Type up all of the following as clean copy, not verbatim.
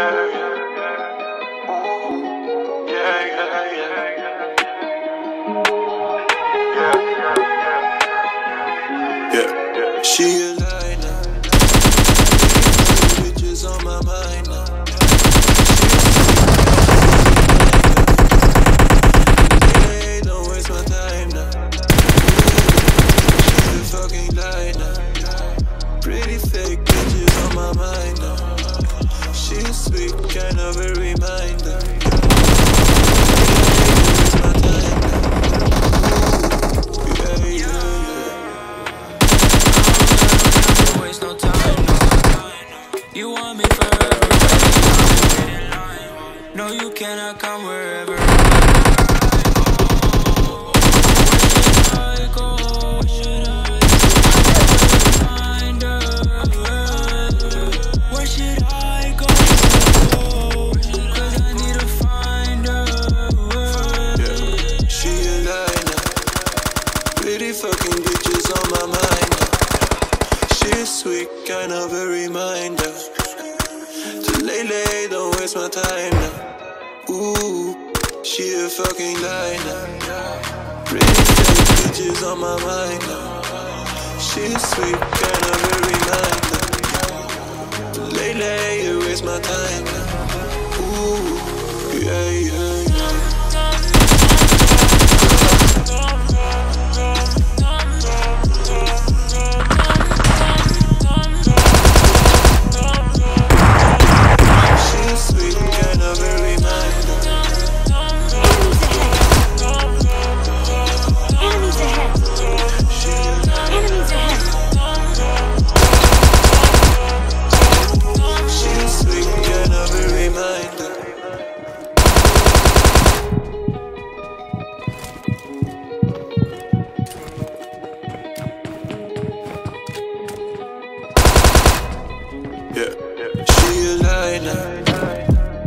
Yeah. She a liner. Bitches on my mind now. Hey, don't waste my time now. She a fucking liner. Pretty fake bitches on my mind now. She a sweet kind of a reminder. You want me forever. No, you cannot come wherever I go. Where should I find her? Where should I go? Cause I need to find her. Yeah, she a liner. Pretty fucking bitches on my mind. She's sweet, kind of a reminder. Lele, don't waste my time now. Ooh, she a fucking liner. Pretty fake bitches on my mind now. She's sweet, kind of a reminder. Lele, you waste my time now. Ooh, yeah, yeah, yeah.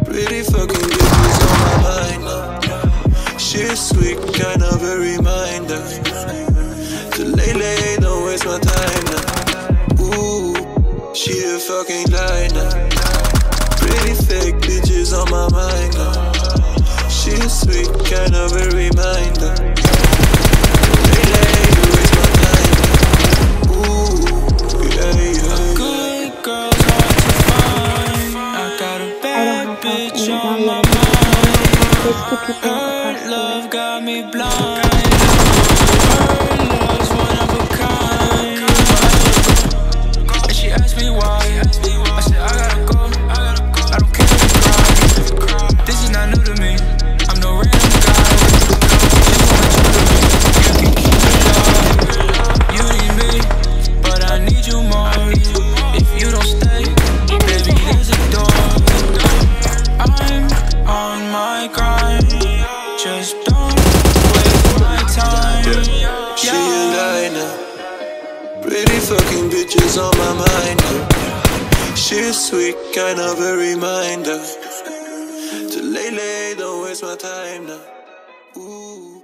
Pretty fucking bitches on my mind now. She's sweet, kind of a reminder. To Lele, don't waste my time now. Ooh, she a fucking liner. Pretty fake bitches on my mind now. She's sweet, kind of a reminder. Lele, don't waste my time now. Ooh, yeah, yeah. Good girls hard to find. I got a bad bitch on my mind. Her love got me blind. Her love's one of a kind. And she asked me why. I said I gotta go. I don't care if you cry. This is not new to me. I'm no random guy. Just want you to me. You can keep it up. You need me, but I need you more. If you don't stay, baby, here's a door. I'm on my grind, just don't waste my time. Yeah. She a liner. Pretty fucking bitches on my mind now. She's sweet, kind of a reminder. To Lele, don't waste my time now. Ooh.